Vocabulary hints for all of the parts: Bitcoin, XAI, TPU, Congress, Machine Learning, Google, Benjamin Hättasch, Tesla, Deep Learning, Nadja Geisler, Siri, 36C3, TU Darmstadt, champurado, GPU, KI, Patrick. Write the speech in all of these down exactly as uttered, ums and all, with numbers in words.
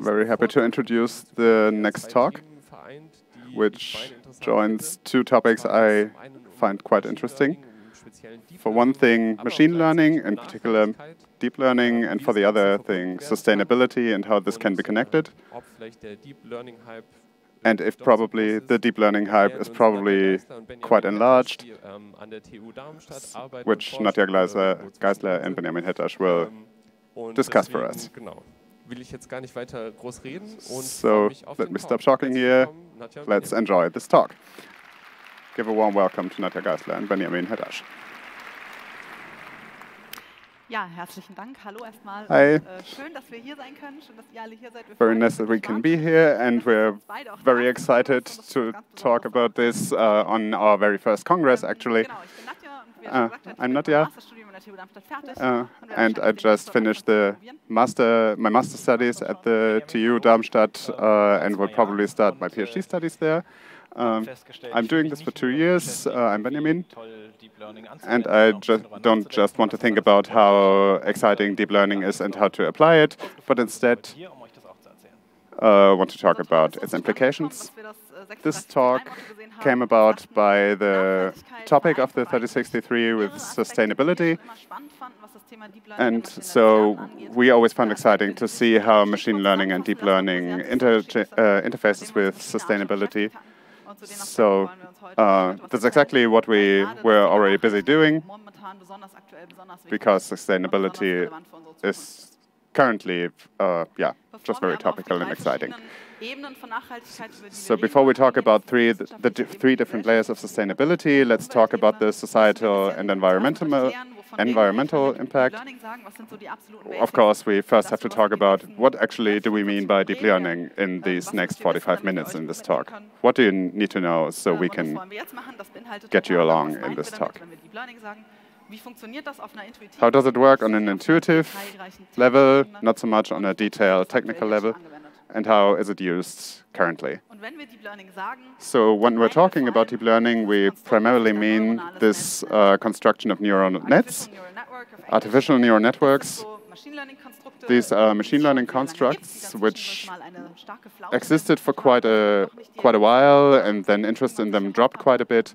Very happy to introduce the next talk, which joins two topics I find quite interesting. For one thing, machine learning, in particular deep learning, and for the other thing, sustainability and how this can be connected. And if probably the deep learning hype is probably quite enlarged, which Nadja Geisler and Benjamin Hättasch will discuss for us. So let me stop talking here. Let's enjoy this talk. Give a warm welcome to Nadja Geisler and Benjamin Hättasch. Ja, herzlichen Dank. Hallo erstmal. Hi. Und, äh, schön, dass wir hier sein können. Schön, dass ihr alle hier seid. Wir very nice that we can be here, and we're very excited to talk about this uh, on our very first Congress, actually. Uh, I'm Nadja, uh, and I just finished the master, my master studies at the T U Darmstadt, uh, and will probably start my PhD studies there. Um, I'm doing this for two years, uh, I'm Benjamin, and I ju- don't just want to think about how exciting deep learning is and how to apply it, but instead uh, want to talk about its implications. This talk came about by the topic of the thirty six C three with sustainability, and so we always found exciting to see how machine learning and deep learning inter uh, interfaces with sustainability. So uh, that's exactly what we were already busy doing, because sustainability is currently, uh, yeah, just very topical and exciting. So before we talk about three the, the three different layers of sustainability, let's talk about the societal and environmental environmental impact. Of course, we first have to talk about what actually do we mean by deep learning in these next forty-five minutes in this talk. What do you need to know so we can get you along in this talk? How does it work on an intuitive level, not so much on a detailed technical level, and how is it used currently? So when we're talking about deep learning, we primarily mean this uh, construction of neural nets, artificial neural networks. These are machine learning constructs which existed for quite a, quite a while, and then interest in them dropped quite a bit,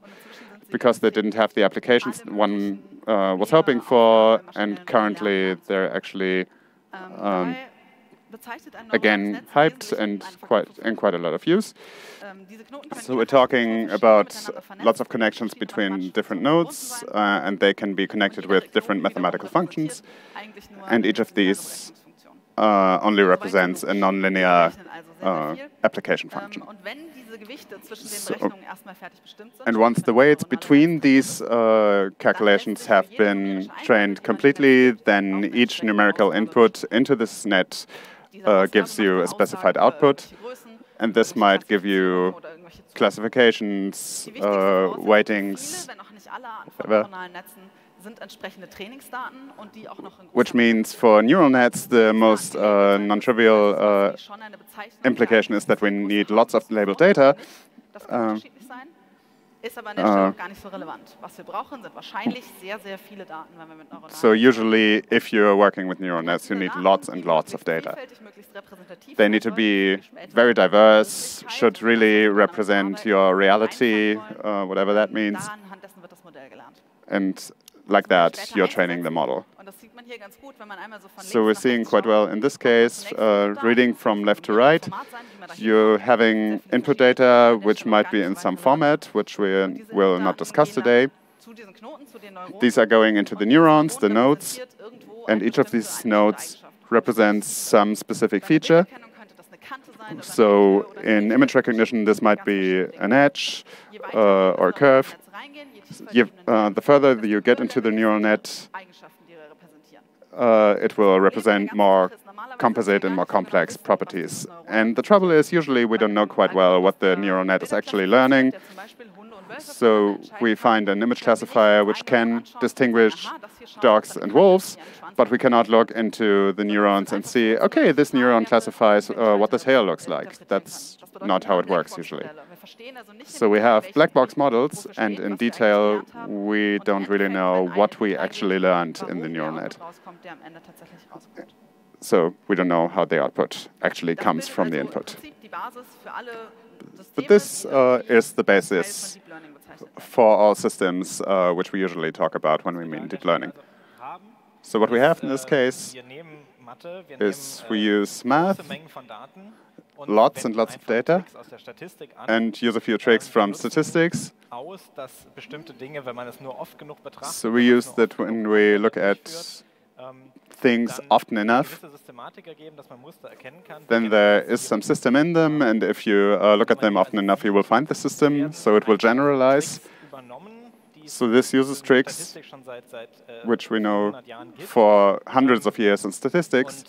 because they didn't have the applications one uh, was hoping for, and currently they're actually um, again hyped and quite in quite a lot of use. So we're talking about lots of connections between different nodes, uh, and they can be connected with different mathematical functions, and each of these Uh, only represents a nonlinear uh, application function. So, and once the weights between these uh, calculations have been trained completely, then each numerical input into this net uh, gives you a specified output, and this might give you classifications, uh, weightings, whatever. Which means for neural nets, the most uh, non-trivial uh, implication is that we need lots of labeled data. Uh, uh, so usually, if you're working with neural nets, you need lots and lots of data. They need to be very diverse, should really represent your reality, uh, whatever that means. And like that, you're training the model. So we're seeing quite well in this case, uh, reading from left to right, you're having input data which might be in some format, which we will not discuss today. These are going into the neurons, the nodes, and each of these nodes represents some specific feature. So in image recognition, this might be an edge uh, or a curve. You, uh, the further you get into the neural net, uh, it will represent more composite and more complex properties. And the trouble is, usually we don't know quite well what the neural net is actually learning. So we find an image classifier which can distinguish dogs and wolves, but we cannot look into the neurons and see, okay, this neuron classifies uh, what the tail looks like. That's not how it works usually. So we have black box models, and in detail, we don't really know what we actually learned in the neural net. so we don't know how the output actually comes from the input. But this uh, is the basis for all systems uh, which we usually talk about when we mean deep learning. So what we have in this case is we use math, lots and lots of data, and use a few tricks from statistics. So we use that when we look at things often enough, then there is some system in them, and if you uh, look at them often enough, you will find the system, so it will generalize. So this uses tricks, which we know for hundreds of years in statistics,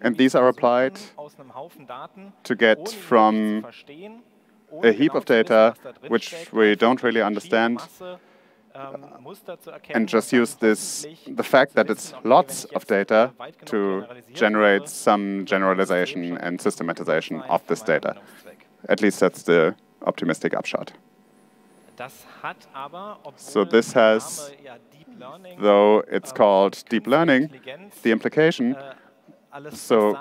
and these are applied to get from a heap of data, which we don't really understand, Uh, and just use this, the fact that it's lots of data to generate some generalization and systematization of this data. At least that's the optimistic upshot. So this has, though it's called deep learning, the implication, so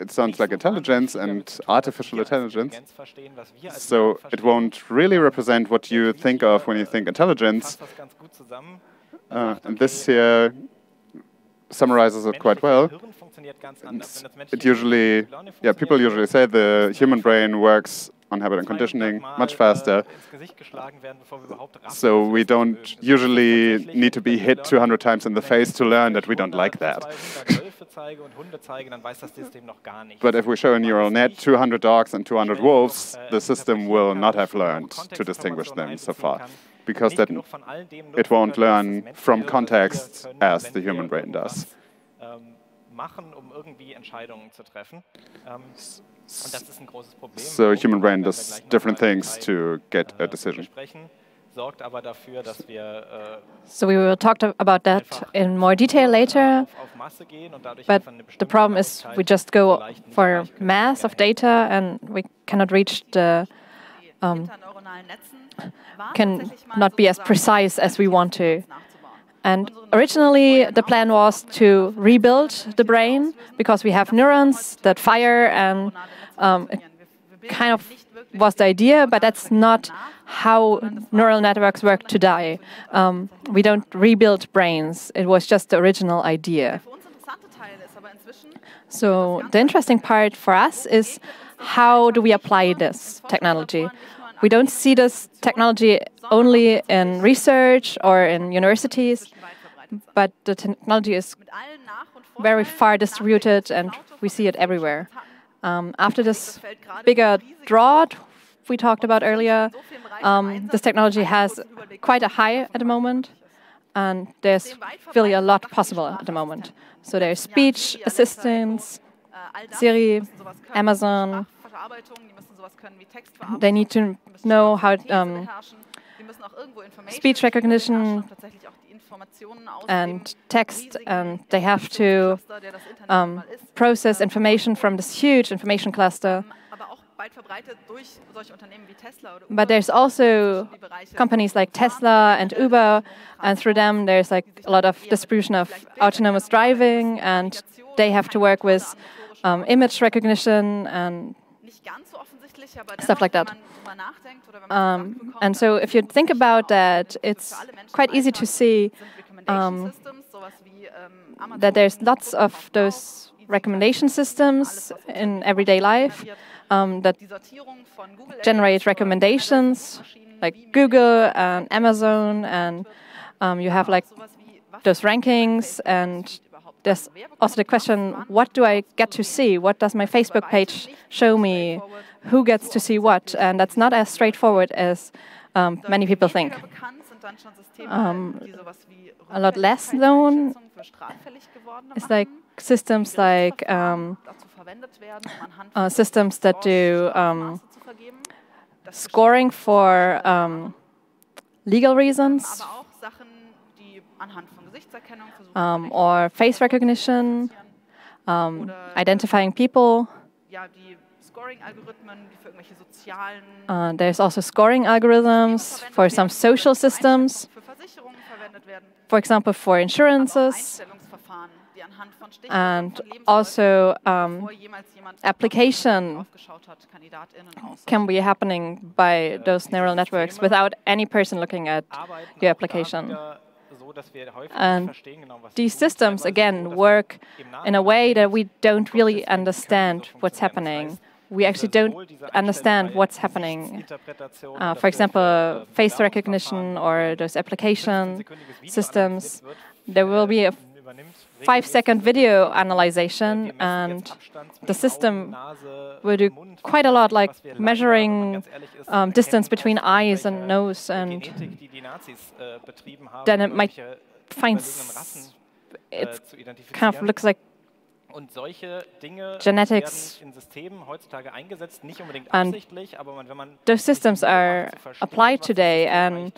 it sounds like intelligence and artificial intelligence, so it won't really represent what you think of when you think intelligence. Uh, and this here summarizes it quite well. It's, it usually, yeah, people usually say the human brain works on habit and conditioning much faster. So we don't usually need to be hit two hundred times in the face to learn that we don't like that. But if we show a neural net two hundred dogs and two hundred wolves, the system will not have learned to distinguish them so far, because that it won't learn from context as the human brain does. So human brain does different things to get a decision. So we will talk about that in more detail later, but the problem is we just go for mass of data and we cannot reach the, um, can not be as precise as we want to. And originally the plan was to rebuild the brain because we have neurons that fire and um, it kind of was the idea, but that's not how neural networks work today. Um, we don't rebuild brains. It was just the original idea. So the interesting part for us is how do we apply this technology? We don't see this technology only in research or in universities, but the technology is very far distributed and we see it everywhere. Um, after this bigger drought we talked about earlier, um, this technology has quite a high at the moment, and there's really a lot possible at the moment. So there's speech assistants, Siri, Amazon. They need to know how um, speech recognition and text, and they have to um, process information from this huge information cluster. But there's also companies like Tesla and Uber, and through them there's like a lot of distribution of autonomous driving, and they have to work with um, image recognition and stuff like that. Um, and so if you think about that, it's quite easy to see um, that there's lots of those recommendation systems in everyday life um, that generate recommendations, like Google and Amazon, and um, you have like those rankings, and there's also the question, what do I get to see? What does my Facebook page show me? Who gets to see what? And that's not as straightforward as um, many people think. Um, a lot less known is like systems like um, uh, systems that do um, scoring for um, legal reasons. Um, or face recognition, um, identifying people. Uh, there's also scoring algorithms for some social systems, for example, for insurances. and also um, application can be happening by those neural networks without any person looking at your application. And these systems, again, work in a way that we don't really understand what's happening. We actually don't understand what's happening. Uh, for example, face recognition or those application systems, there will be a five second video analyzation, and the system will do quite a lot, like measuring um, distance between eyes and nose, and then it might find it kind of looks like genetics. And those systems are applied today, and,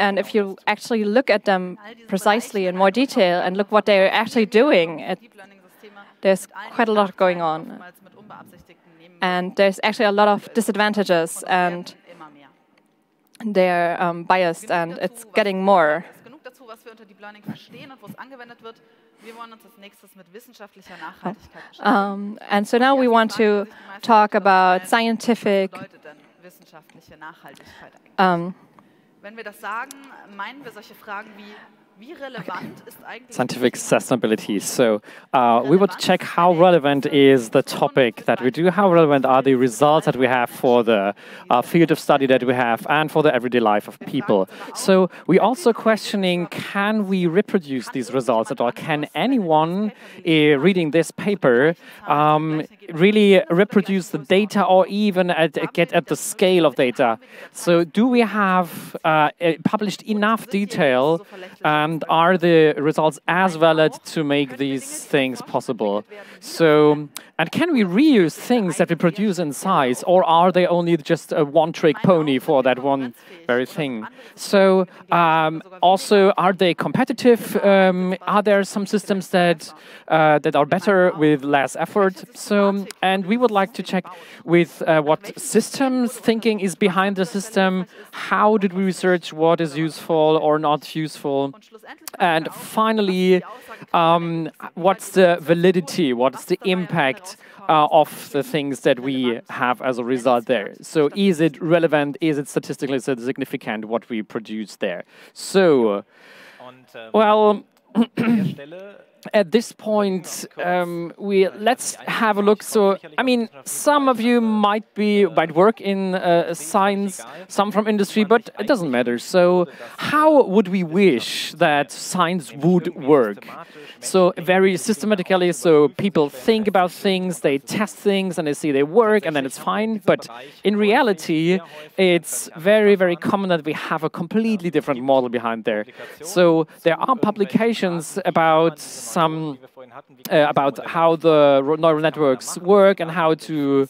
and if you actually look at them precisely in more detail and look what they're actually doing, it, there's quite a lot going on. And there's actually a lot of disadvantages, and they're um, biased, and it's getting more. Um, and so now we want to talk about scientific. Um, Scientific sustainability. So uh, we want to check how relevant is the topic that we do, how relevant are the results that we have for the uh, field of study that we have and for the everyday life of people. So we're also questioning, can we reproduce these results at all? Can anyone uh, reading this paper um, really reproduce the data, or even at, uh, get at the scale of data? So do we have uh, published enough detail, and are the results as valid to make these things possible? So, and can we reuse things that we produce in size, or are they only just a one-trick pony for that one very thing? So, um, also, are they competitive? Um, are there some systems that uh, that are better with less effort? So, and we would like to check with uh, what systems thinking is behind the system. How did we research what is useful or not useful? And finally, um, what's the validity, what's the impact uh, of the things that we have as a result there? So is it relevant, is it statistically significant, what we produce there? So, well, at this point, um, we let's have a look. So, I mean, some of you might be might work in uh, science, some from industry, but it doesn't matter. So, how would we wish that science would work? So, very systematically. So, people think about things, they test things, and they see they work, and then it's fine. But in reality, it's very, very common that we have a completely different model behind there. So, there are publications about some uh, about how the neural networks work and how to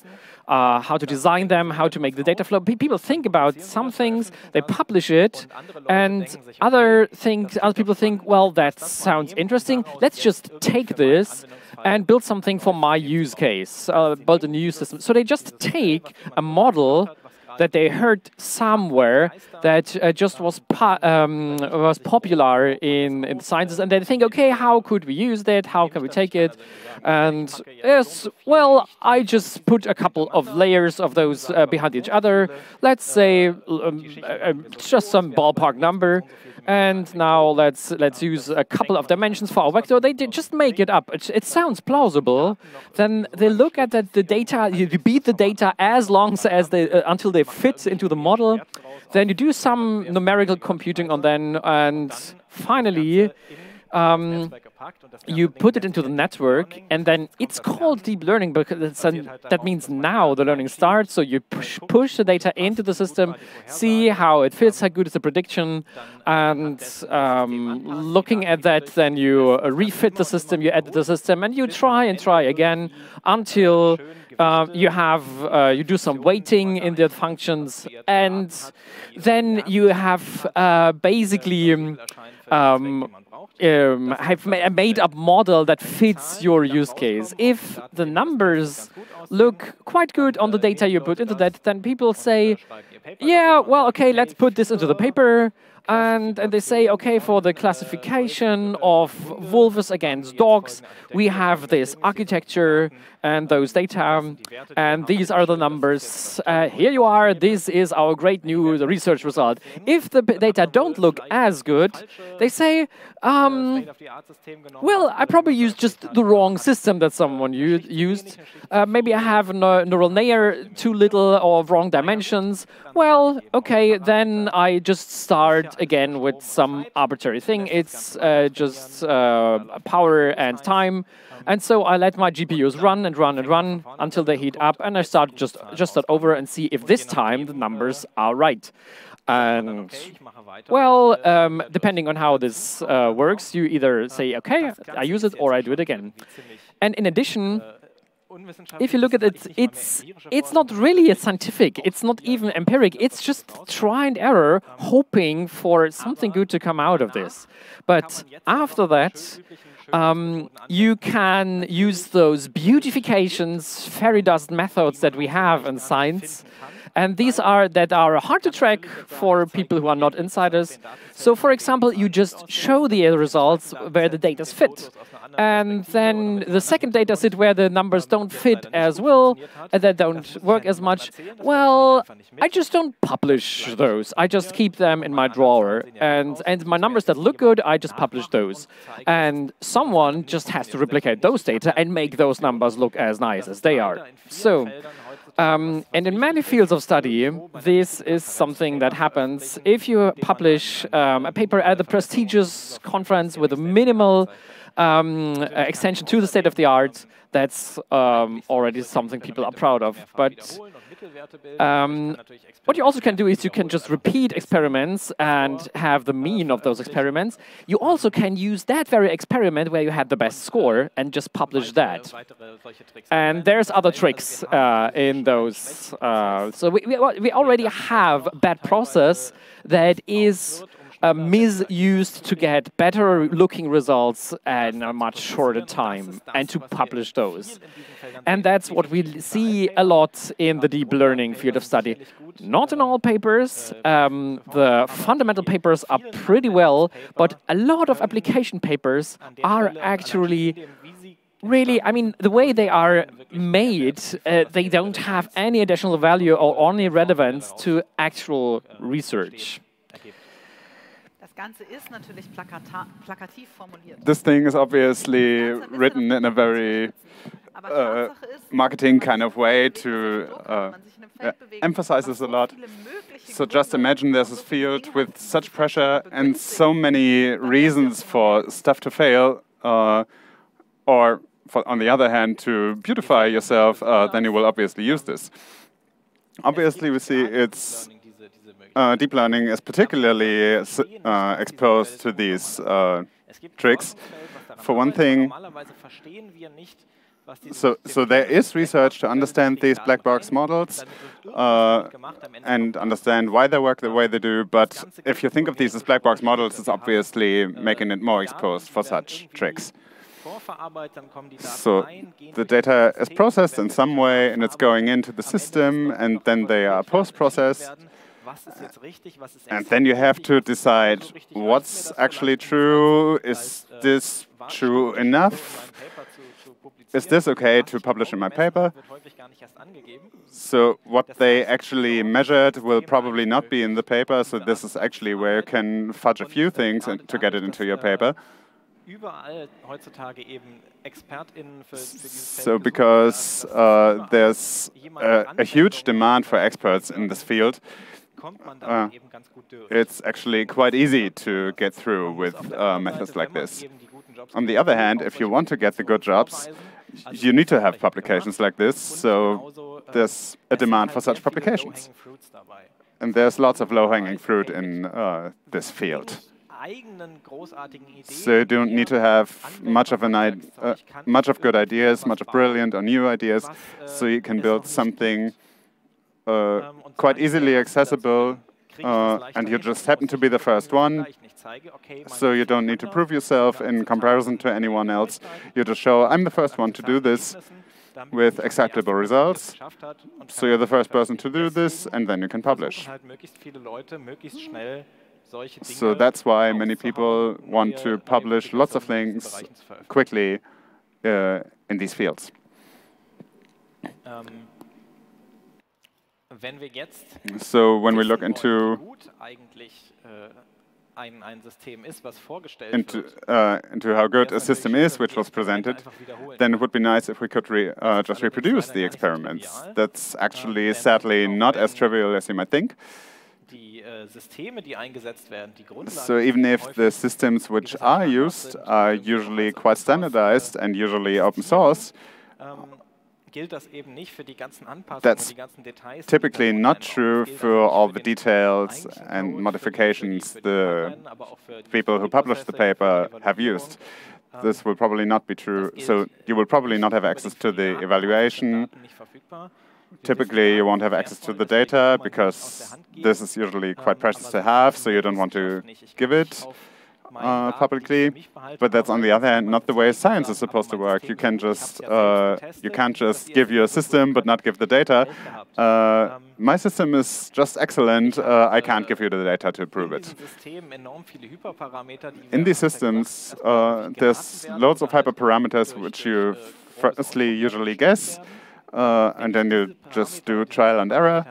uh, how to design them, how to make the data flow. People think about some things, they publish it, and other things, other people think, well, that sounds interesting. Let's just take this and build something for my use case, uh, build a new system. So they just take a model that they heard somewhere, that uh, just was po um, was popular in, in sciences, and they think, okay, how could we use that? How can we take it? And yes, well, I just put a couple of layers of those uh, behind each other. Let's say um, uh, just some ballpark number, and now let's let's use a couple of dimensions for our vector. They did just make it up. It, it sounds plausible. Then they look at the, the data. You beat the data as long as they uh, until they fit into the model. Then you do some numerical computing on them, and finally um, you put it into the network, and then it's called deep learning because it's an, that means now the learning starts. So you push, push the data into the system, see how it fits, how good is the prediction, and um, looking at that, then you refit the system, you edit the system, and you try and try again until Uh, you have uh, you do some weighting in the functions, and then you have uh, basically um, um, have ma a made-up model that fits your use case. If the numbers look quite good on the data you put into that, then people say, yeah, well, okay, let's put this into the paper. and they say, okay, for the classification of wolves against dogs, we have this architecture and those data, and these are the numbers. Uh, here you are, this is our great new research result. If the data don't look as good, they say, um, well, I probably used just the wrong system that someone used. Uh, maybe I have a neural layer too little or wrong dimensions. Well, okay, then I just start again with some arbitrary thing. It's uh, just uh, power and time. And so I let my G P Us run and run and run until they heat up, and I start just just start over and see if this time the numbers are right. And well, um, depending on how this uh, works, you either say, okay, I use it, or I do it again. And in addition, if you look at it, it's it's not really a scientific, it's not even empiric, it's just try and error, hoping for something good to come out of this. But after that, um, you can use those beautifications, fairy dust methods that we have in science, and these are that are hard to track for people who are not insiders. So, for example, you just show the results where the data fit, and then the second data set where the numbers don't fit as well, and that don't work as much. Well, I just don't publish those. I just keep them in my drawer, and and my numbers that look good, I just publish those. And someone just has to replicate those data and make those numbers look as nice as they are. So. Um, and in many fields of study, this is something that happens. If you publish um, a paper at a prestigious conference with a minimal um, uh, extension to the state of the art, that's um, already something people are proud of. But um, what you also can do is you can just repeat experiments and have the mean of those experiments. You also can use that very experiment where you had the best score and just publish that. And there's other tricks uh, in those. Uh, so we, we already have that process that is Uh, misused to get better looking results in a much shorter time and to publish those. And that's what we see a lot in the deep learning field of study. Not in all papers. Um, the fundamental papers are pretty well, but a lot of application papers are actually really, I mean, the way they are made, uh, they don't have any additional value or only relevance to actual research. This thing is obviously written in a very uh, marketing kind of way to uh, uh, emphasize this a lot. So just imagine there's this field with such pressure and so many reasons for stuff to fail, uh, or for, on the other hand, to beautify yourself, uh, then you will obviously use this. Obviously, we see it's Uh, deep learning is particularly uh, exposed to these uh, tricks. For one thing, so, so there is research to understand these black box models uh, and understand why they work the way they do, but if you think of these as black box models, it's obviously making it more exposed for such tricks. So the data is processed in some way, and it's going into the system, and then they are post-processed. And then you have to decide what's actually true. Is this true enough? Is this okay to publish in my paper? So what they actually measured will probably not be in the paper. So this is actually where you can fudge a few things and to get it into your paper. So because uh, there's a, a huge demand for experts in this field, Uh, it's actually quite easy to get through with uh, methods like this. On the other hand, if you want to get the good jobs, you need to have publications like this, so there's a demand for such publications. And there's lots of low-hanging fruit in uh, this field. So you don't need to have much of an uh, much of good ideas, much of brilliant or new ideas, so you can build something Uh, quite easily accessible, uh, and you just happen to be the first one, so you don't need to prove yourself in comparison to anyone else. You just show, I'm the first one to do this with acceptable results, so you're the first person to do this, and then you can publish. So that's why many people want to publish lots of things quickly uh, in these fields. So when we look into Into, uh, into how good a system is, which was presented, then it would be nice if we could re, uh, just reproduce the experiments. That's actually, sadly, not as trivial as you might think. So even if the systems which are used are usually quite standardized and usually open source, that's typically not true for all the details and modifications the people who published the paper have used. This will probably not be true, so you will probably not have access to the evaluation. Typically, you won't have access to the data because this is usually quite precious to have, so you don't want to give it Uh, publicly, but that's on the other hand not the way science is supposed to work. You can just uh, you can't just give your system but not give the data. Uh, my system is just excellent. Uh, I can't give you the data to prove it. In these systems, uh, there's loads of hyperparameters which you firstly usually guess, uh, and then you just do trial and error.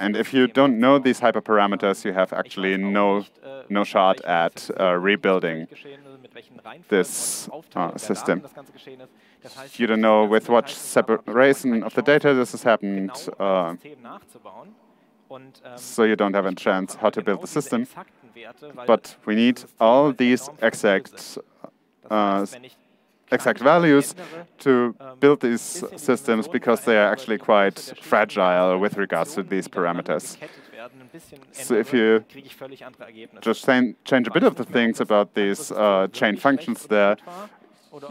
And if you don't know these hyperparameters, you have actually no no shot at uh, rebuilding this uh, system. You don't know with what separation of the data this has happened, uh, so you don't have a chance how to build the system. But we need all these exact uh, exact values to build these systems because they are actually quite fragile with regards to these parameters. So if you just change a bit of the things about these uh, chain functions there,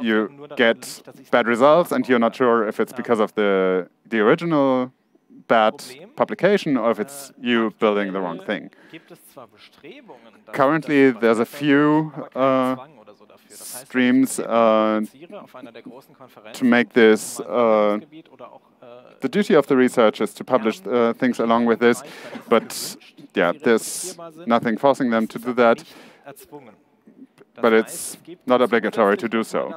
you get bad results and you're not sure if it's because of the, the original bad publication or if it's you building the wrong thing. Currently, there's a few uh, streams uh, to make this uh, the duty of the researchers to publish uh, things along with this, but yeah, there's nothing forcing them to do that, but it's not obligatory to do so.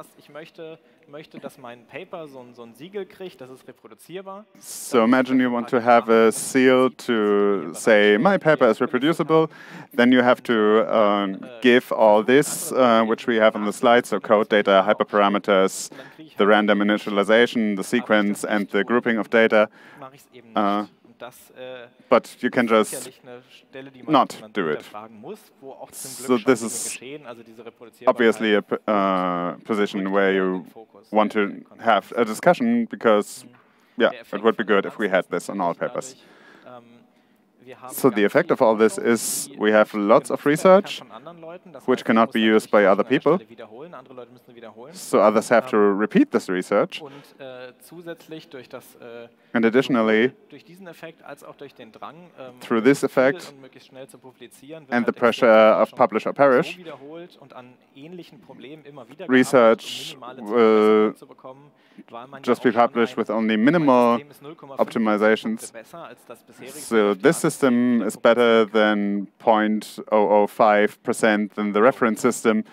So imagine you want to have a seal to say, my paper is reproducible, then you have to uh, give all this, uh, which we have on the slide, so code, data, hyperparameters, the random initialization, the sequence, and the grouping of data. Uh, But you can just not do it. So this is obviously a uh, position where you want to have a discussion because, yeah, it would be good if we had this on all papers. So the effect of all this is we have lots of research which cannot be used by other people. So others have to repeat this research. And additionally, through this effect and the pressure of publish or perish, research will just be published with only minimal optimizations. So this system is better than zero point zero zero five percent than the reference system,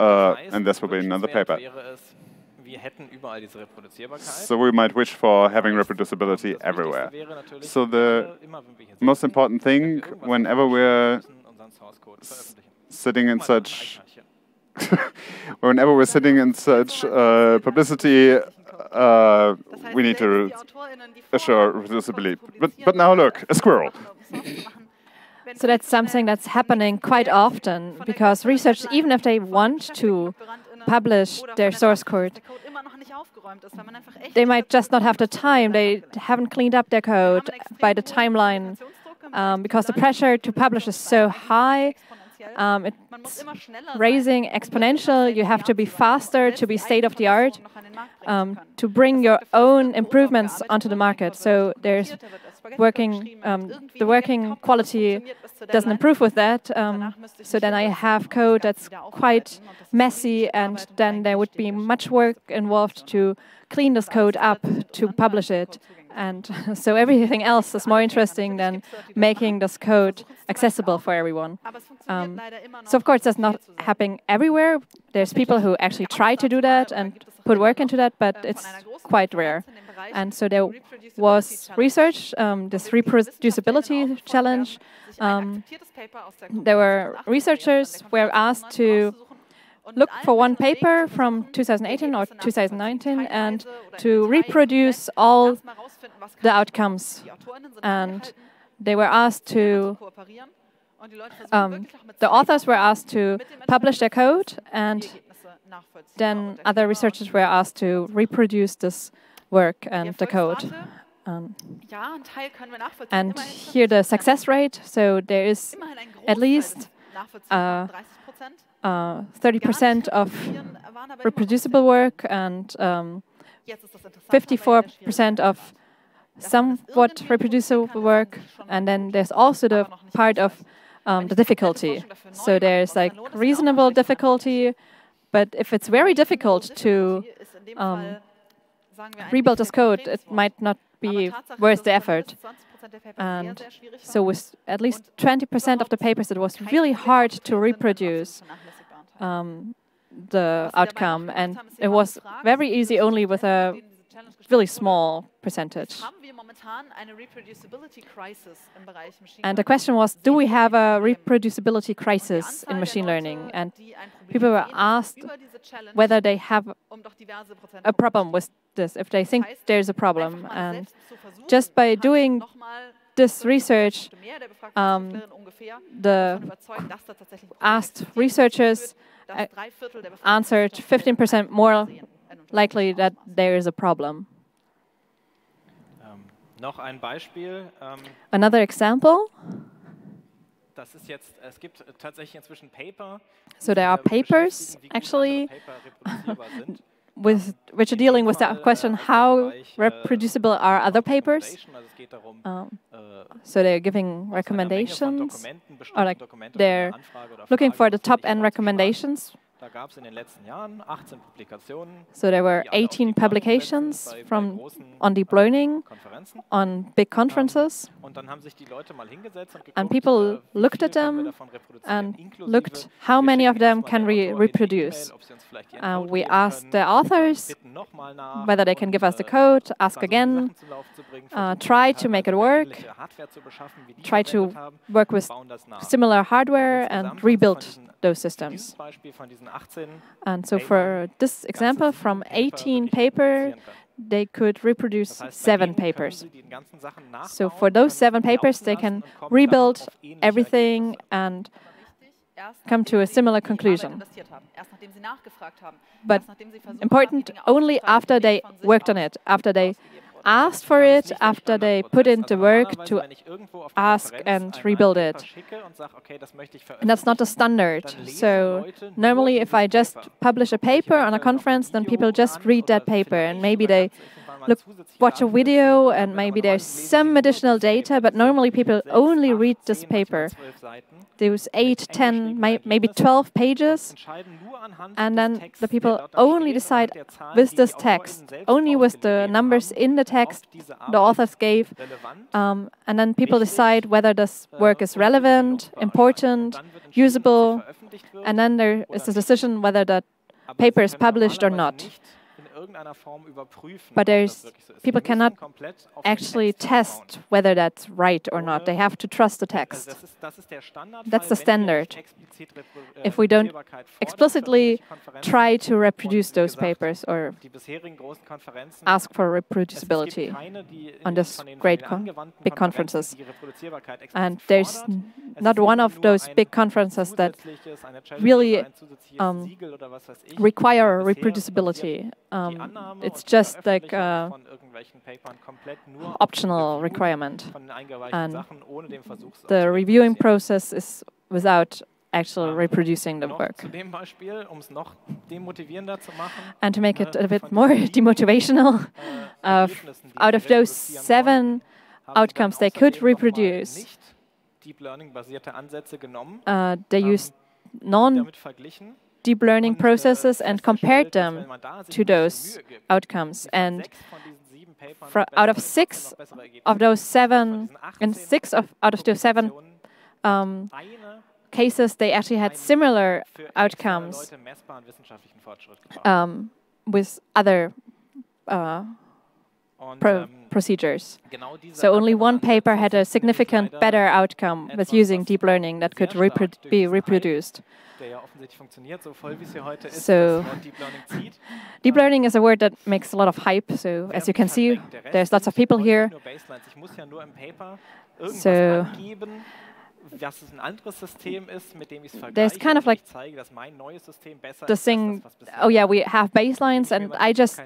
uh, and this will be another paper. So we might wish for having reproducibility everywhere. So the most important thing, whenever we're sitting in such, whenever we're sitting in such uh, publicity, Uh, we need to assure reproducibility. But, but now look, a squirrel. So that's something that's happening quite often, because researchers, even if they want to publish their source code, they might just not have the time. They haven't cleaned up their code by the timeline, um, because the pressure to publish is so high. Um, it's raising exponential. You have to be faster, to be state-of-the-art, um, to bring your own improvements onto the market. So there's working, um, the working quality doesn't improve with that. Um, so then I have code that's quite messy, and then there would be much work involved to clean this code up, to publish it, And so everything else is more interesting than making this code accessible for everyone. Um, so of course, that's not happening everywhere. There's people who actually try to do that and put work into that, but it's quite rare. And so there was research, um, this reproducibility challenge. Um, there were researchers who were asked to look for one paper from two thousand eighteen or two thousand nineteen and to reproduce all the outcomes. And they were asked to, um, the authors were asked to publish their code, and then other researchers were asked to reproduce this work and the code. Um, and here the success rate, so there is at least uh, Uh, thirty percent of reproducible work and fifty-four percent um, of somewhat reproducible work. And then there's also the part of um, the difficulty. So there's like reasonable difficulty, but if it's very difficult to um, rebuild this code, it might not be worth the effort. And so with at least twenty percent of the papers, it was really hard to reproduce um, the outcome. And it was very easy only with a really small percentage. And the question was, do we have a reproducibility crisis in machine learning? And people were asked whether they have a problem with this, if they think there's a problem. And just by doing this research, um, the asked researchers answered fifteen percent more likely that there is a problem. Another example. So there are papers, actually, with which are dealing with the question, how reproducible are other papers? Um, so they're giving recommendations, or like they're looking for the top-end recommendations. So there were eighteen publications from on deep learning on big conferences, and people looked at them and looked how many of them can we reproduce. Uh, we asked the authors whether they can give us the code, ask again, uh, try to make it work, try to work with similar hardware and rebuild those systems. And so for this example, from eighteen papers, they could reproduce seven papers. So for those seven papers, they can rebuild everything and come to a similar conclusion. But important only after they worked on it, after they asked for it, after they put in the work to ask and rebuild it. And that's not a standard. So normally if I just publish a paper on a conference, then people just read that paper and maybe they look, watch a video, and maybe there's some additional data, but normally people only read this paper. There was eight, ten, maybe twelve pages, and then the people only decide with this text, only with the numbers in the text the authors gave, um, and then people decide whether this work is relevant, important, usable, and then there is a decision whether that paper is published or not. But there's, people cannot actually test whether that's right or not. They have to trust the text. That's the standard. If we don't explicitly try to reproduce those papers or ask for reproducibility on this great con big conferences. And there's not one of those big conferences that really um, require reproducibility. Um, It's just like an optional requirement, and the reviewing process is without actually reproducing the work. And to make it a bit more demotivational, uh, out of those seven outcomes they could reproduce, uh, they used non deep learning processes and compared them to those outcomes. And from, out of six of those seven, and six of out of those seven um, cases, they actually had similar outcomes um, with other uh, pro procedures. So only one paper had a significant better outcome with using deep learning that could repro be reproduced. So deep learning is a word that makes a lot of hype. So as you can see, there's lots of people here. So there's kind of like the thing, oh yeah, we have baselines and I just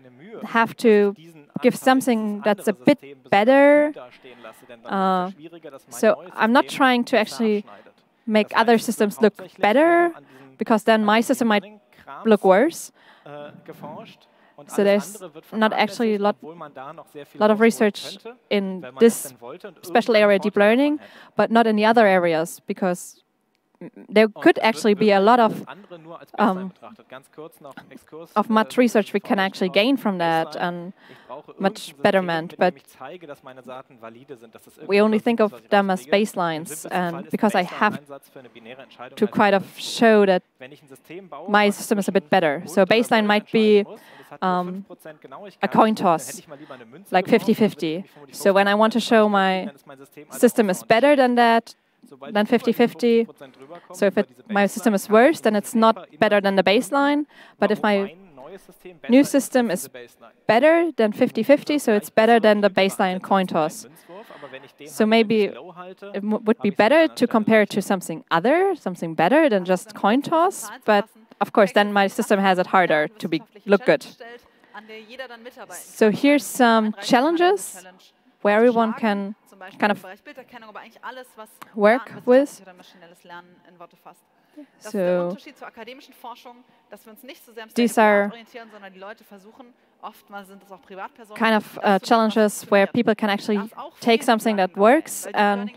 have to give something that's a bit better. Uh, so I'm not trying to actually make other systems look better, because then my system might look worse. So there's not actually a lot, lot of research in this special area, deep learning, but not in the other areas, because there could actually be a lot of um, of much research we can actually gain from that and much betterment. But we only think of them as baselines, and because I have to kind of show that my system is a bit better. So baseline might be um, a coin toss, like fifty fifty. So when I want to show my system is better than that, then fifty fifty. So if it, my system is worse, then it's not better than the baseline. But if my new system is better than fifty fifty, so it's better than the baseline coin toss. So maybe it m would be better to compare it to something other, something better than just coin toss. But of course, then my system has it harder to be look good. So here's some challenges where everyone can kind of work with. So these are kind of uh, challenges where people can actually take something that works, and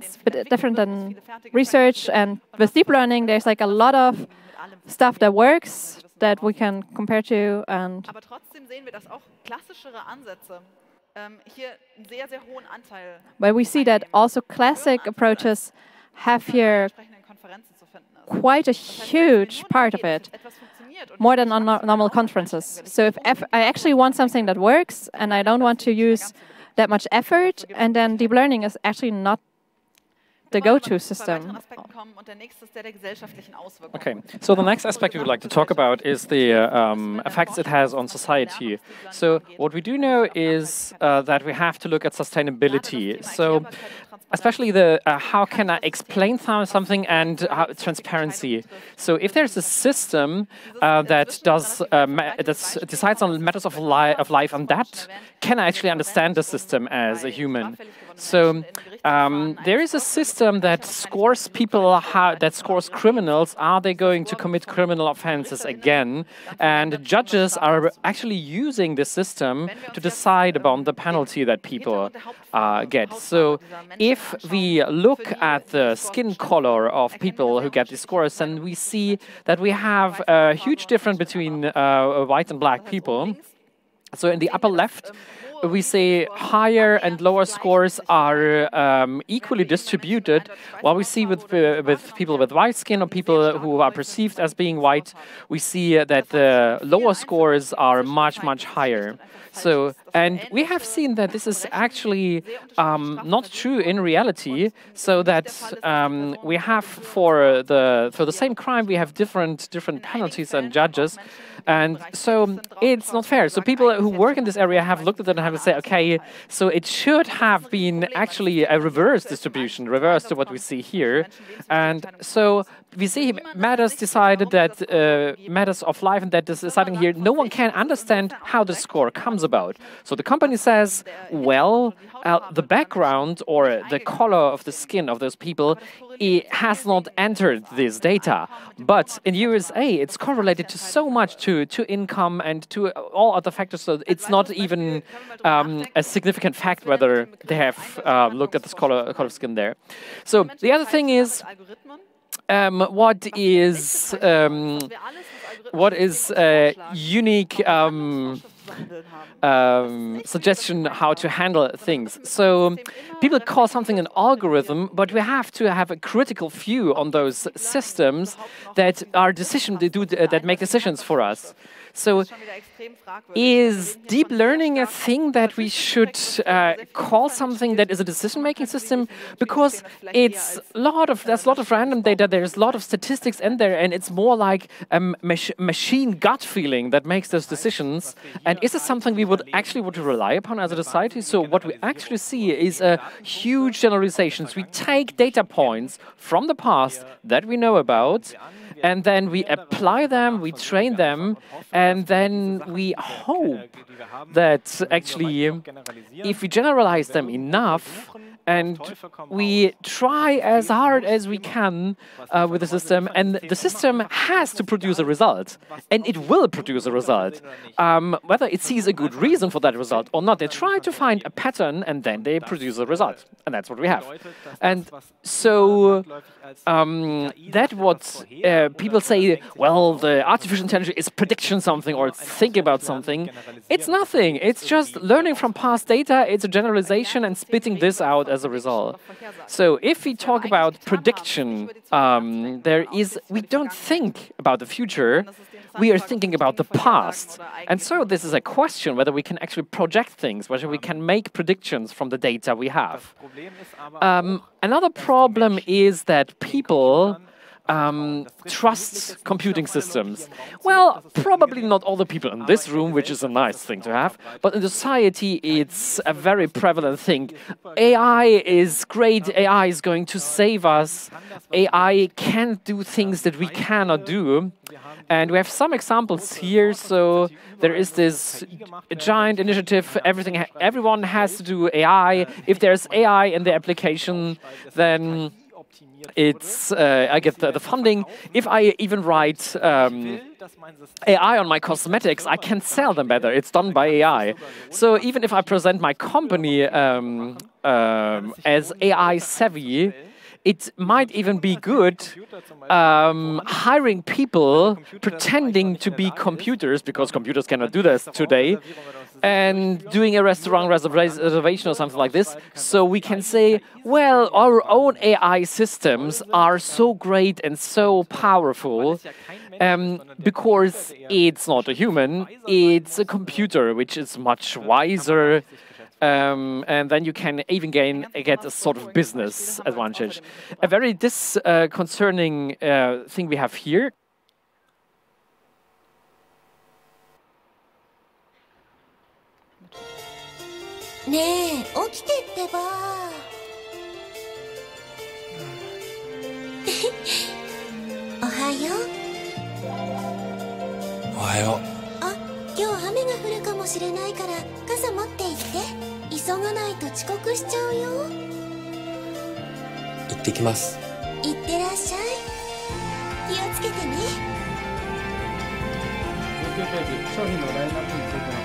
it's a bit different than research. And with deep learning, there's like a lot of stuff that works that we can compare to. And but we see that also classic approaches have here quite a huge part of it, more than on normal conferences. So if I actually want something that works and I don't want to use that much effort, and then deep learning is actually not the go-to system. Okay, so the next aspect we would like to talk about is the um, effects it has on society. So what we do know is uh, that we have to look at sustainability. So especially the uh, how can I explain something, and how transparency. So if there's a system uh, that does uh, that decides on matters of, li of life, and that can I actually understand the system as a human? So um, there is a system that scores people, how, that scores criminals. Are they going to commit criminal offenses again? And judges are actually using this system to decide about the penalty that people uh, get. So if we look at the skin color of people who get these scores, then we see that we have a huge difference between uh, white and black people. So in the upper left, we say higher and lower scores are um, equally distributed, while we see with, uh, with people with white skin or people who are perceived as being white, we see that the lower scores are much, much higher. So, and we have seen that this is actually um, not true in reality, so that um, we have for the, for the same crime, we have different, different penalties and judges. And so it's not fair. So people who work in this area have looked at it and have said, okay, so it should have been actually a reverse distribution, reverse to what we see here. And so we see matters decided that uh, matters of life and that is deciding here, no one can understand how the score comes about. So the company says, well, uh, the background or the color of the skin of those people, it has not entered this data. But in U S A, it's correlated to so much to, to income and to all other factors, so it's not even um, a significant fact whether they have uh, looked at the color, color of skin there. So the other thing is, um, what is, um, what is uh, unique... Um, um, suggestion how to handle things. So people call something an algorithm, but we have to have a critical view on those systems that are decision they do uh, that make decisions for us. So is deep learning a thing that we should uh, call something that is a decision-making system? Because it's a lot of, there's a lot of random data, there's a lot of statistics in there, and it's more like a mach machine gut feeling that makes those decisions. And is this something we would actually want to rely upon as a society? So what we actually see is a huge generalizations. We take data points from the past that we know about, and then we apply them, we train them, and then we hope that actually if we generalize them enough and we try as hard as we can uh, with the system, and the system has to produce a result, and it will produce a result. Um, whether it sees a good reason for that result or not, they try to find a pattern, and then they produce a result. And that's what we have. And so um, that what uh, people say, well, the artificial intelligence is prediction something or it's thinking about something. It's nothing. It's just learning from past data. It's a generalization and spitting this out as a result. So if we talk about prediction, um, there is we don't think about the future. We are thinking about the past. And so this is a question whether we can actually project things, whether we can make predictions from the data we have. Um, another problem is that people Um, trusts computing systems. Well, probably not all the people in this room, which is a nice thing to have, but in society it's a very prevalent thing. A I is great, A I is going to save us, A I can do things that we cannot do. And we have some examples here. So there is this giant initiative, everything, ha everyone has to do A I. If there's A I in the application, then It's, uh, I get the, the funding. If I even write um, A I on my cosmetics, I can sell them better. It's done by A I. So even if I present my company um, um, as A I savvy, it might even be good um, hiring people pretending to be computers, because computers cannot do this today, and doing a restaurant reservation or something like this. So we can say, well, our own A I systems are so great and so powerful um, because it's not a human, it's a computer, which is much wiser. Um, and then you can even gain get a sort of business advantage. A very disconcerting uh, uh, thing we have here. Ohayo. 知れないから傘持って行って急がないと遅刻しちゃうよ行ってきます行ってらっしゃい気をつけてね商品のラインナップについては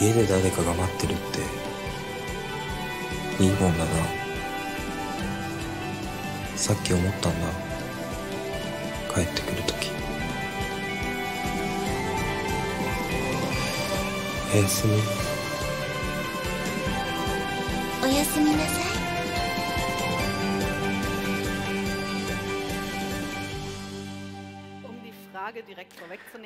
家で誰かが待ってるっていいもんだなさっき思ったんだ帰ってくるときおやすみおやすみなさい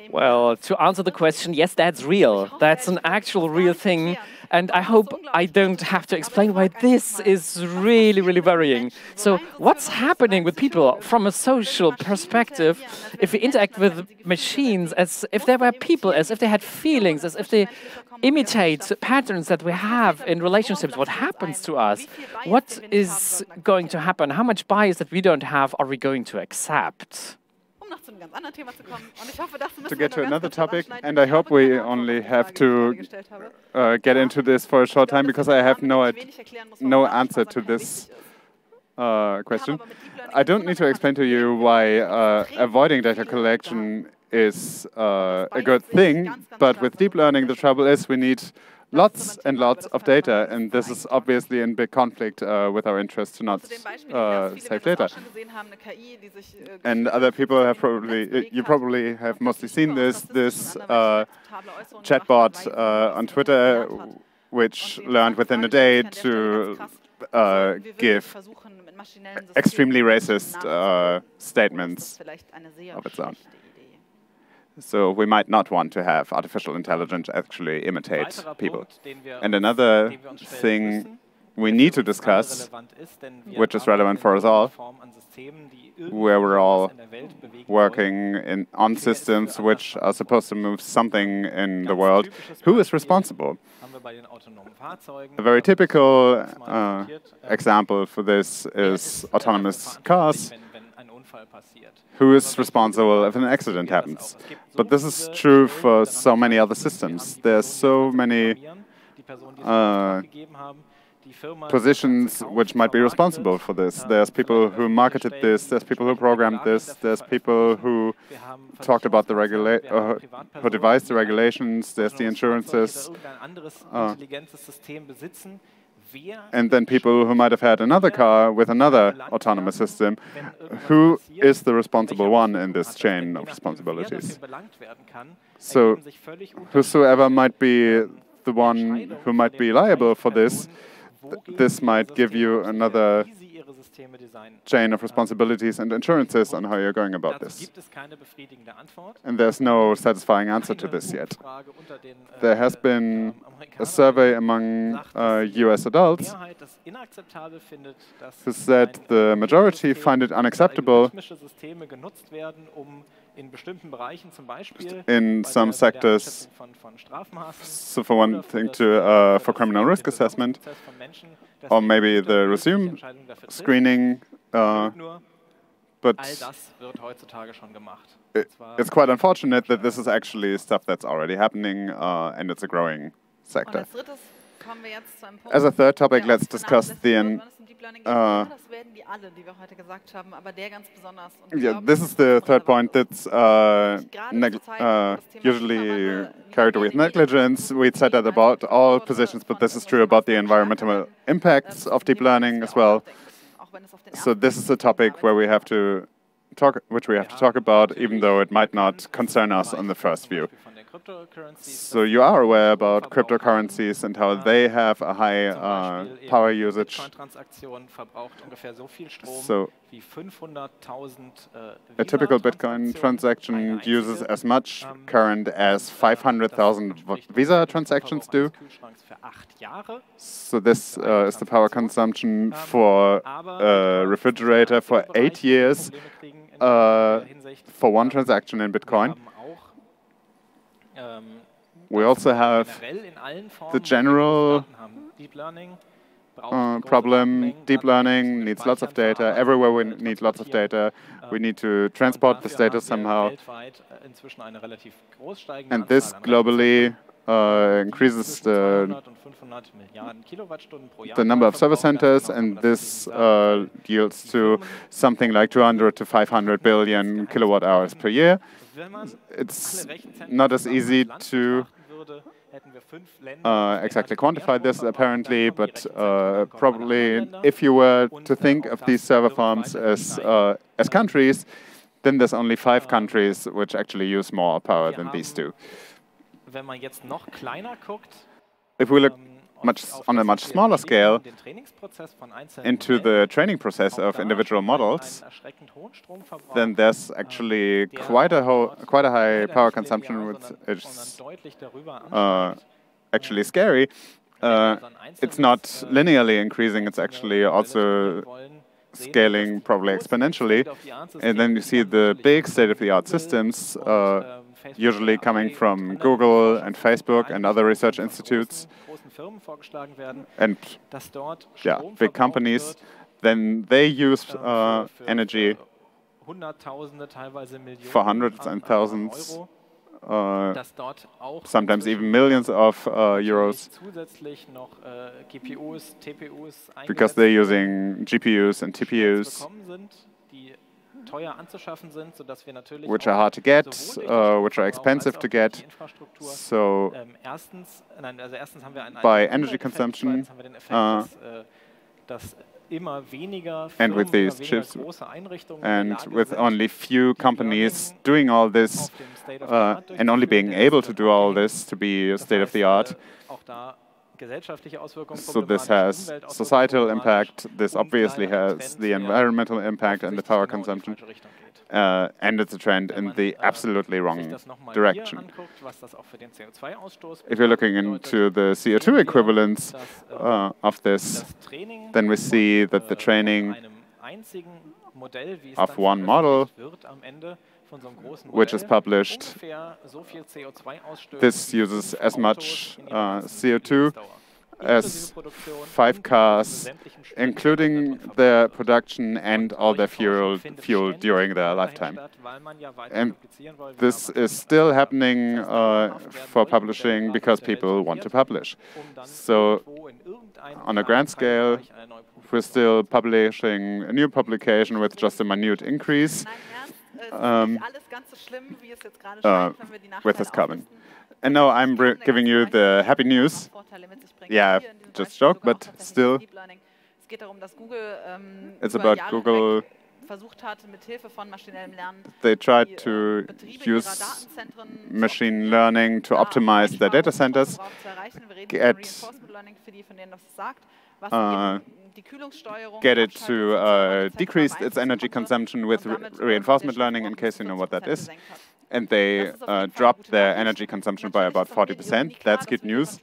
Well, to answer the question, yes, that's real. That's an actual real thing. And I hope I don't have to explain why this is really, really worrying. So what's happening with people from a social perspective if we interact with machines as if they were people, as if they had feelings, as if they imitate patterns that we have in relationships? What happens to us? What is going to happen? How much bias that we don't have are we going to accept? To get to another topic, and I hope we only have to uh, get into this for a short time, because I have no, no answer to this uh, question. I don't need to explain to you why uh, avoiding data collection is uh, a good thing, but with deep learning the trouble is we need lots and lots of data, and this is obviously in big conflict uh, with our interest to not uh, save data. And other people have probably, you probably have mostly seen this, this uh, chatbot uh, on Twitter, which learned within a day to uh, give extremely racist uh, statements of its own. So we might not want to have artificial intelligence actually imitate people. And another thing we need to discuss, which is relevant for us all, where we're all working in, on systems which are supposed to move something in the world, who is responsible? A very typical uh, example for this is autonomous cars. Who is responsible if an accident happens? But this is true for so many other systems. There are so many uh, positions which might be responsible for this. There's people who marketed this, there's people who programmed this, there's people who talked about the regula- uh, who devised the regulations, there's the insurances. Uh, And then people who might have had another car with another autonomous system. Who is the responsible one in this chain of responsibilities? So whosoever might be the one who might be liable for this, this might give you another chain of responsibilities and insurances on how you're going about this. And there's no satisfying answer to this yet. There has been a survey among uh, U S adults who said the majority find it unacceptable in some sectors, so for one thing, to, uh, for criminal risk assessment, or maybe the resume screening, uh, but it, it's quite unfortunate that this is actually stuff that's already happening, uh, and it's a growing sector. As a third topic, let's discuss the... Uh, yeah, this is the third point that's uh, uh, usually carried with negligence. We said that about all positions, but this is true about the environmental impacts of deep learning as well. So this is a topic where we have to talk, which we have to talk about, even though it might not concern us on the first view. So you are aware about cryptocurrencies and how they have a high uh, power usage. So a typical Bitcoin transaction uses as much current as five hundred thousand Visa transactions do. So this uh, is the power consumption for a refrigerator for eight years uh, for one transaction in Bitcoin. We also have the general uh, problem. Deep learning needs lots of data. Everywhere we need lots of data. We need to transport this data somehow. And this globally uh, increases the, the number of server centers, and this uh, yields to something like two hundred to five hundred billion kilowatt hours per year. It's not as easy to uh, exactly quantify this, apparently, but uh, probably if you were to think of these server farms as, uh, as countries, then there's only five countries which actually use more power than these two. If we look much, on a much smaller scale into the training process of individual models, then there's actually quite a, ho quite a high power consumption, which is uh, actually scary. Uh, it's not linearly increasing, it's actually also scaling probably exponentially. And then you see the big state-of-the-art systems, uh, usually coming from Google and Facebook and other research institutes and yeah, big companies, then they use uh, energy for hundreds and thousands, Uh, sometimes even millions of uh, euros, because they're using G P Us and T P Us, which are hard to get, uh, which are expensive to get. So by energy consumption, uh, and with these chips, and with only few companies doing all this, uh, and only being able to do all this to be state-of-the-art. So this has societal impact, this obviously has the environmental impact and the power consumption, uh, and it's a trend in the absolutely wrong direction. If you're looking into the C O two equivalents uh, of this, then we see that the training of one model, which is published, this uses as much uh, C O two as five cars, including their production and all their fuel, fuel during their lifetime. And this is still happening uh, for publishing because people want to publish. So on a grand scale, we're still publishing a new publication with just a minute increase. Um, uh, with this carbon. And now I'm giving you the happy news. Yeah, just joke, but still. It's about Google. They tried to use machine learning to optimize their data centers, get, uh, get it to uh, decrease its energy consumption with re reinforcement learning, in case you know what that is. And they uh, dropped their energy consumption by about forty percent. That's good news.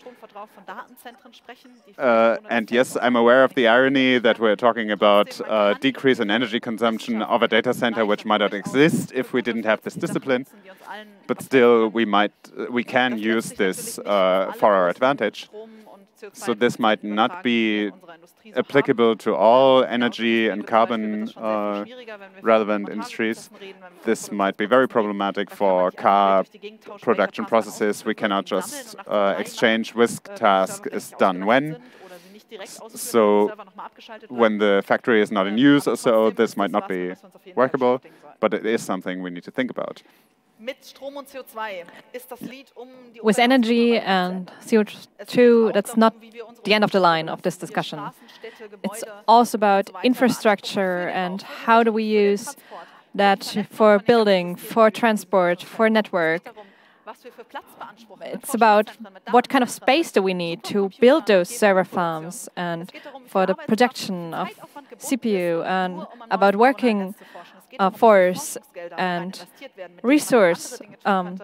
Uh, and yes, I'm aware of the irony that we're talking about uh, decrease in energy consumption of a data center, which might not exist if we didn't have this discipline. But still, we might, we can use this uh, for our advantage. So this might not be applicable to all energy and carbon uh, relevant industries. This might be very problematic for car production processes. We cannot just uh, exchange which task is done when. So when the factory is not in use or so, this might not be workable, but it is something we need to think about. With energy and C O two, that's not the end of the line of this discussion. It's also about infrastructure and how do we use that for building, for transport, for network. It's about what kind of space do we need to build those server farms and for the projection of C P U, and about working Uh, force and resource, um,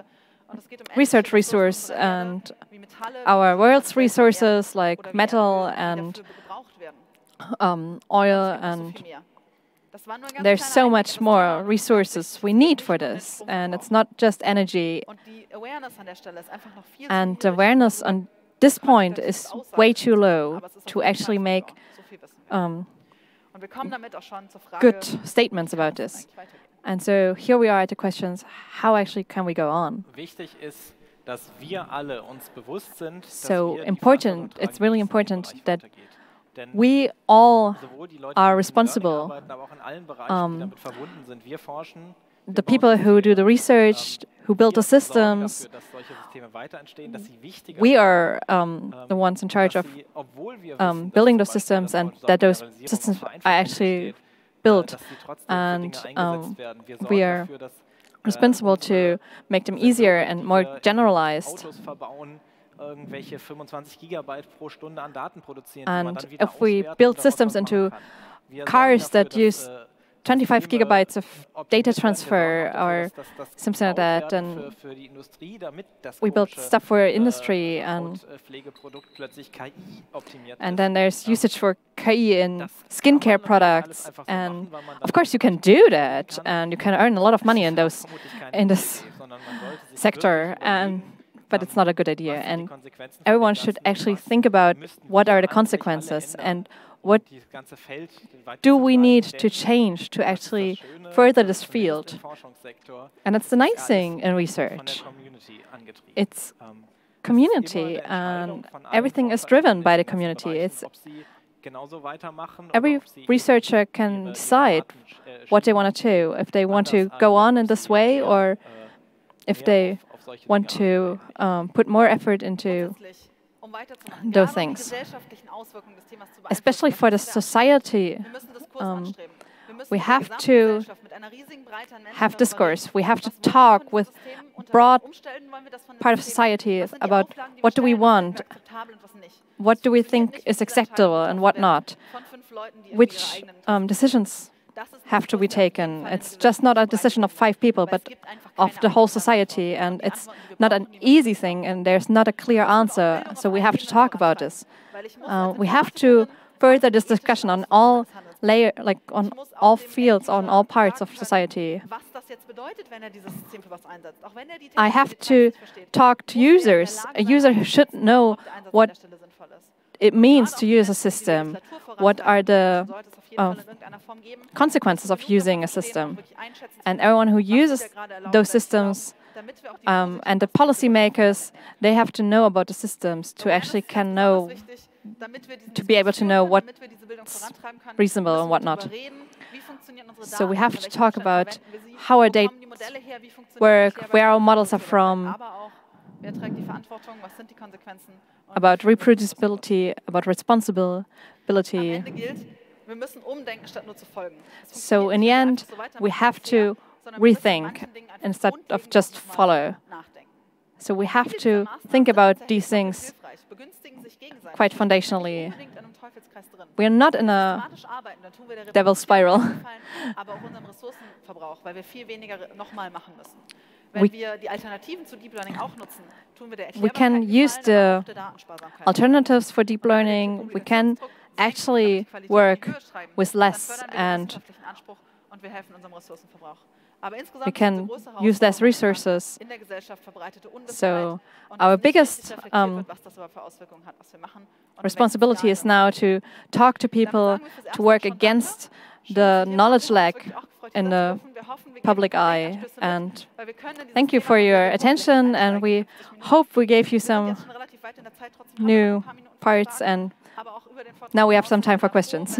research resource, and our world's resources like metal and um, oil, and there's so much more resources we need for this, and it's not just energy. And awareness on this point is way too low to actually make Um, good statements about this. And so here we are at the questions, how actually can we go on? So important, it's really important that we all are responsible. Um, the people who do the research, who build the systems, we are um, the ones in charge of um, building those systems, and that those systems are actually built. And um, we are responsible to make them easier and more generalized. irgendwelche fünfundzwanzig Gigabyte pro Stunde an Daten produzieren. And if we build systems into cars that use twenty-five gigabytes of data transfer or something like that, and we built stuff for industry, and, and then there's usage for K I in skincare products, and of course you can do that, and you can earn a lot of money in those in this sector, and but it's not a good idea, and everyone should actually think about what are the consequences and what do we need to change to actually further this field? And that's the nice thing in research. It's community, and everything is driven by the community. It's every researcher can decide what they want to do, if they want to go on in this way or if they want to um, put more effort into those things, especially for the society. Um, we have to have discourse. We have to talk with broad part of society about what do we want, what do we think is acceptable and what not, which um, decisions have to be taken. It's just not a decision of five people, but of the whole society, and it's not an easy thing, and there's not a clear answer, so we have to talk about this. Uh, we have to further this discussion on all layer, like on all fields, on all parts of society. I have to talk to users. A user should know what it means to use a system, what are the uh, consequences of using a system. And everyone who uses those systems um, and the policymakers, they have to know about the systems to actually can know, to be able to know what's reasonable and what not. So we have to talk about how our data work, where our models are from, about reproducibility, about responsibility. So in the end, we have to rethink instead of just follow. So we have to think about these things quite foundationally. We are not in a devil's spiral. We, we can use the alternatives for deep learning. We can actually work with less, and we can use less resources. So our biggest um, responsibility is now to talk to people, to work against the knowledge lack in the public eye. And thank you for your attention, and we hope we gave you some new parts, and now we have some time for questions.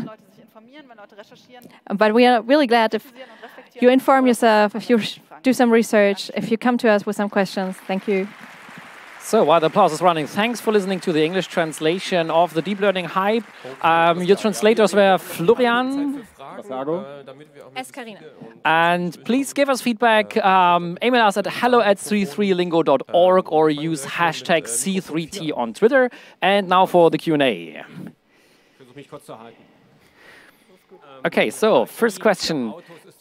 But we are really glad if you inform yourself, if you do some research, if you come to us with some questions. Thank you. So while the applause is running, thanks for listening to the English translation of the Deep Learning Hype. Um, your translators were Florian and please give us feedback. Um, email us at hello at c three lingo dot org or use hashtag C three T on Twitter. And now for the Q and A. Okay, so first question.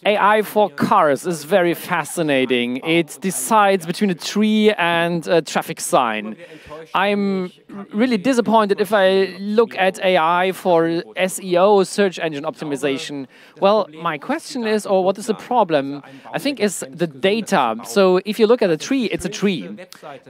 A I for cars is very fascinating. It decides between a tree and a traffic sign. I'm really disappointed if I look at A I for S E O, search engine optimization. Well, my question is, or what is the problem? I think is the data. So if you look at a tree, it's a tree.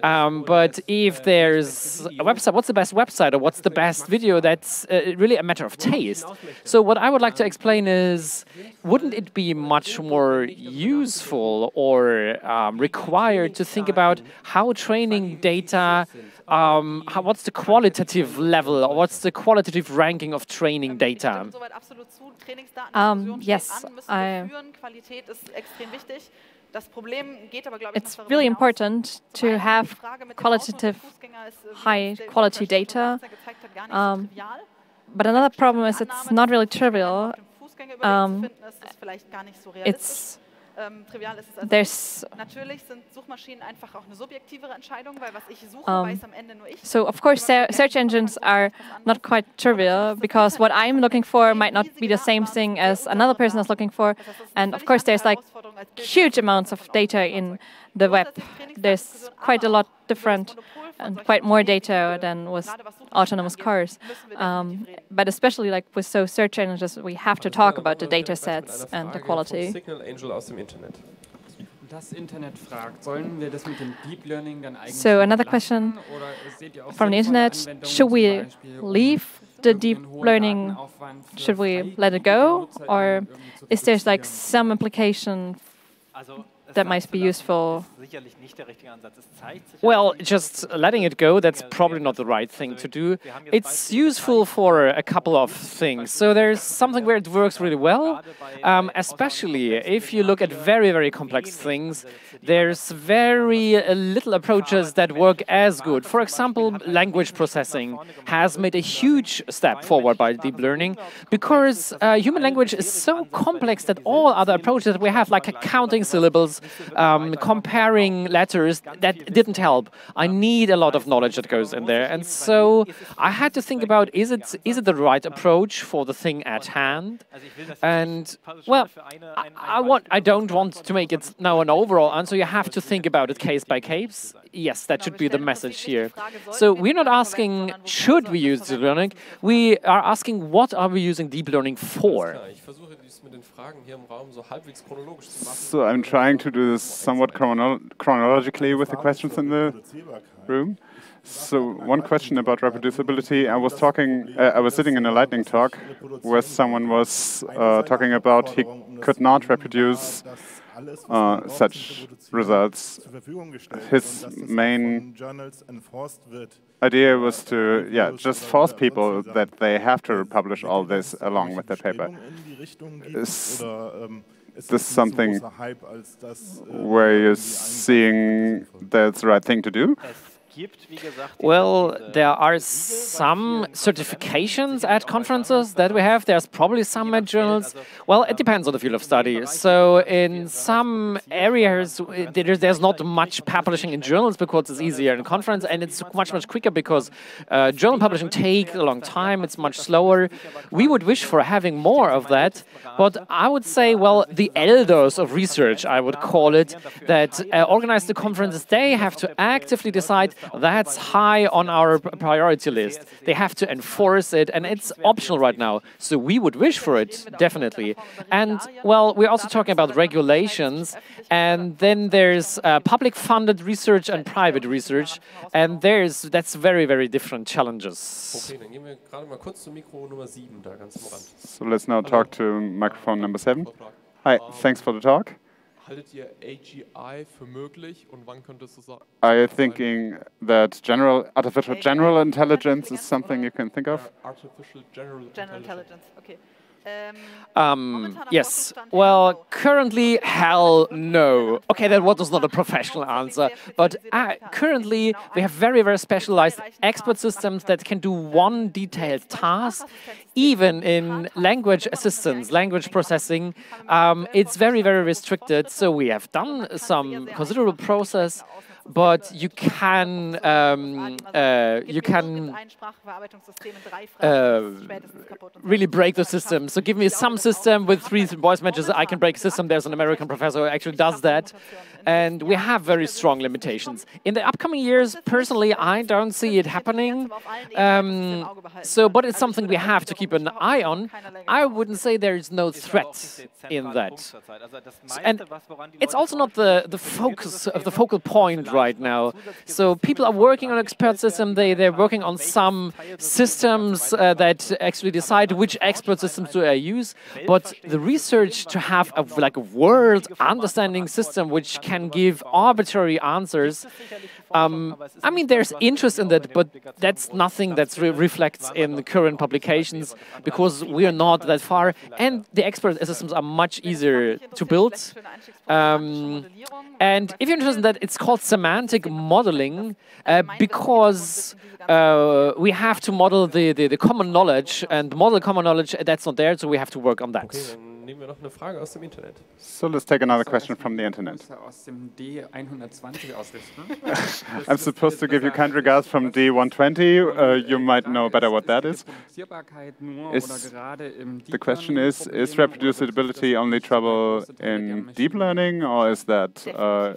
Um, but if there's a website, what's the best website or what's the best video? That's uh, really a matter of taste. So what I would like to explain is, wouldn't it be much more useful or um, required to think about how training data, um, how, what's the qualitative level, or what's the qualitative ranking of training data? Um, yes, I, it's really important to have qualitative, high-quality data. Um, but another problem is it's not really trivial. Um, it's Ähm, trivial ist es also. There's natürlich sind Suchmaschinen einfach auch eine subjektivere Entscheidung, weil was ich suche, um, weiß am Ende nur ich. So of course search engines are not quite trivial because what I'm looking for might not be the same thing as another person is looking for, and of course there's like huge amounts of data in the web. There's quite a lot different and quite more data than with autonomous cars. Um, but especially like with so search engines, we have to talk about the data sets and the quality. So another question from the internet, should we leave the deep learning, should we let it go? Or is there like some implication that might be useful? Well, just letting it go, that's probably not the right thing to do. It's useful for a couple of things. So there's something where it works really well, um, especially if you look at very, very complex things. There's very little approaches that work as good. For example, language processing has made a huge step forward by deep learning because uh, human language is so complex that all other approaches that we have, like counting syllables, Um, comparing letters, that didn't help. I need a lot of knowledge that goes in there. And so I had to think about, is it is it the right approach for the thing at hand? And, well, I, I, want, I don't want to make it now an overall answer. You have to think about it case by case. Yes, that should be the message here. So we're not asking, should we use deep learning? We are asking, what are we using deep learning for? So I'm trying to do this somewhat chrono chronologically with the questions in the room. So one question about reproducibility. I was talking, uh, I was sitting in a lightning talk where someone was uh, talking about he could not reproduce uh, such results. His main idea was to, yeah, just force people that they have to publish all this along with their paper. Is this something where you're seeing that's the right thing to do? Well, there are some certifications at conferences that we have. There's probably some at journals. Well, it depends on the field of study. So in some areas, there's not much publishing in journals because it's easier in conference, and it's much, much quicker because uh, journal publishing takes a long time. It's much slower. We would wish for having more of that. But I would say, well, the elders of research, I would call it, that uh, organize the conferences, they have to actively decide that's high on our priority list. They have to enforce it, and it's optional right now. So we would wish for it, definitely. And, well, we're also talking about regulations, and then there's uh, public-funded research and private research, and there's that's very, very different challenges. So let's now talk to microphone number seven. Hi, thanks for the talk. Are you thinking that general artificial general intelligence is something you can think of? Artificial general intelligence, okay. Um, yes. Well, currently, hell no. Okay, that was not a professional answer. But uh, currently, we have very, very specialized expert systems that can do one detailed task. Even in language assistance, language processing, um, it's very, very restricted. So we have done some considerable process. But you can um, uh, you can uh, really break the system. So give me some system with three voice matches. I can break system. There's an American professor who actually does that. And we have very strong limitations. In the upcoming years, personally, I don't see it happening. Um, so, but it's something we have to keep an eye on. I wouldn't say there is no threat in that. So, and it's also not the, the focus of the focal point right now. So people are working on expert system. They, they're working on some systems uh, that actually decide which expert systems to uh, use. But the research to have a, like a world understanding system which can give arbitrary answers, um, I mean, there's interest in that, but that's nothing that re reflects in the current publications because we are not that far. And the expert systems are much easier to build. Um, and if you're interested in that, it's called semantic modeling uh, because uh, we have to model the, the, the common knowledge, and model common knowledge, that's not there, so we have to work on that. nehmen wir noch eine Frage aus dem Internet. So let's take another question from the Internet. Aus dem D one twenty ausrichten. I'm supposed to give you kind regards from D one twenty. Uh, you might know better what that is. Is the question is, is reproducibility only trouble in deep learning, or is that uh,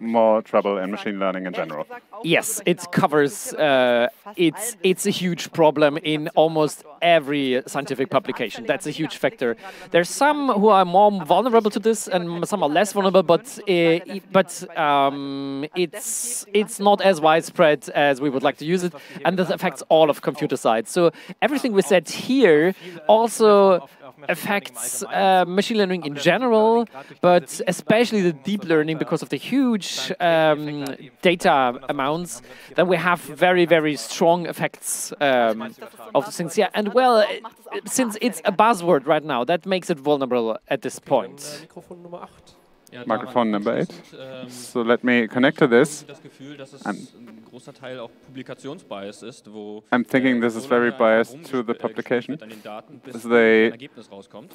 more trouble in machine learning in general? Yes, it covers, uh, it's, it's a huge problem in almost every scientific publication. That's a huge factor. There's some who are more vulnerable to this, and some are less vulnerable. But uh, but um, it's it's not as widespread as we would like to use it, and this affects all of computer science. So everything we said here also affects uh, machine learning in general, but especially the deep learning because of the huge um, data amounts. Then we have very, very strong effects um, of things. Yeah, and well, since it's a buzzword right now, that makes it vulnerable at this point. Microphone number eight. So let me connect to this. I'm, I'm thinking this is very biased to the publication. They,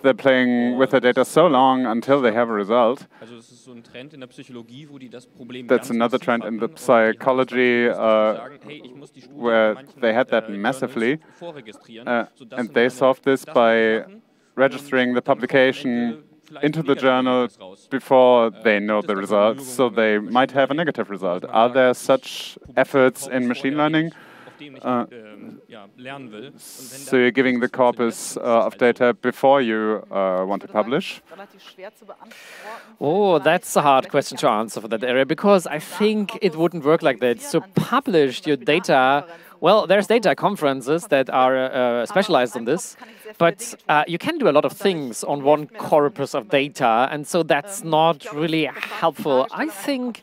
they're playing with the data so long until they have a result. That's another trend in the psychology uh, where they had that massively. Uh, and they solved this by registering the publication into the journal before they know the results, so they might have a negative result. Are there such efforts in machine learning? Uh, so you're giving the corpus uh, of data before you uh, want to publish? Oh, that's a hard question to answer for that area, because I think it wouldn't work like that. So publish your data. Well, there's data conferences that are uh, specialized in this, but uh, you can do a lot of things on one corpus of data, and so that's not really helpful. I think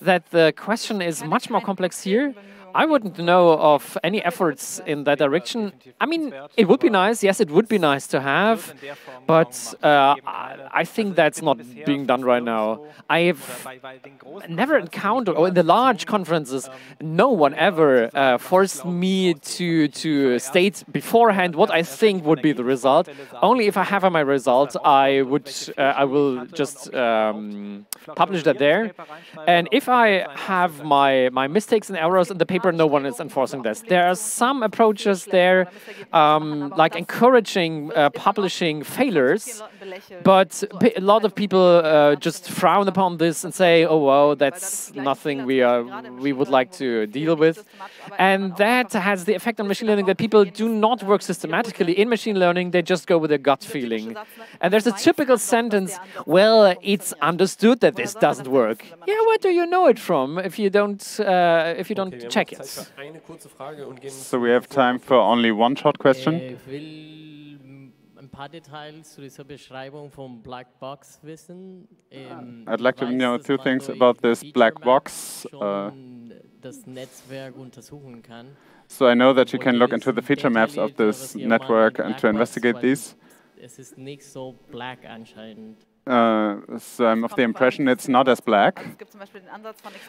that the question is much more complex here. I wouldn't know of any efforts in that direction. I mean, it would be nice. Yes, it would be nice to have, but uh, I think that's not being done right now. I've never encountered, or in the large conferences, no one ever uh, forced me to to state beforehand what I think would be the result. Only if I have my result, I would uh, I will just um, publish that there. And if I have my my mistakes and errors in the paper, no one is enforcing this. There are some approaches there, um, like encouraging uh, publishing failures, but a lot of people uh, just frown upon this and say, "Oh, wow, that's nothing we are we would like to deal with," and that has the effect on machine learning that people do not work systematically in machine learning. They just go with their gut feeling, and there's a typical sentence: "Well, it's understood that this doesn't work." Yeah, where do you know it from? If you don't, uh, if you don't check. So we have time for only one short question. I'd like to know two things about this black box. Uh, so I know that you can look into the feature maps of this network and to investigate these. Uh, so I'm of the impression it's not as black.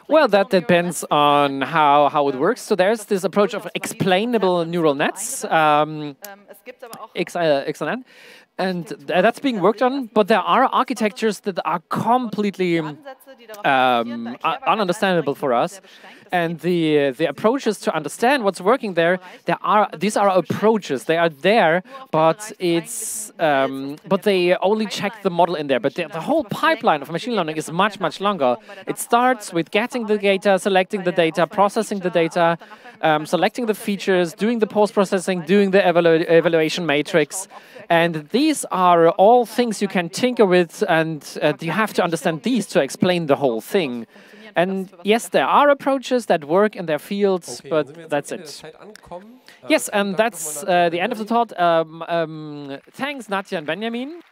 Well, that depends on how, how it works. So there's this approach of explainable neural nets, um, X A I, and that's being worked on. But there are architectures that are completely um, ununderstandable for us. And the the approaches to understand what's working there, there are these are approaches. They are there, but it's um, but they only check the model in there. But the, the whole pipeline of machine learning is much much longer. It starts with getting the data, selecting the data, processing the data, um, selecting the features, doing the post-processing, doing the evalu evaluation matrix, and these are all things you can tinker with, and uh, you have to understand these to explain the whole thing. And yes, there are approaches that work in their fields, okay, but that's it. Yes, and that's uh, the end of the talk. Um, um, thanks, Nadja and Benjamin.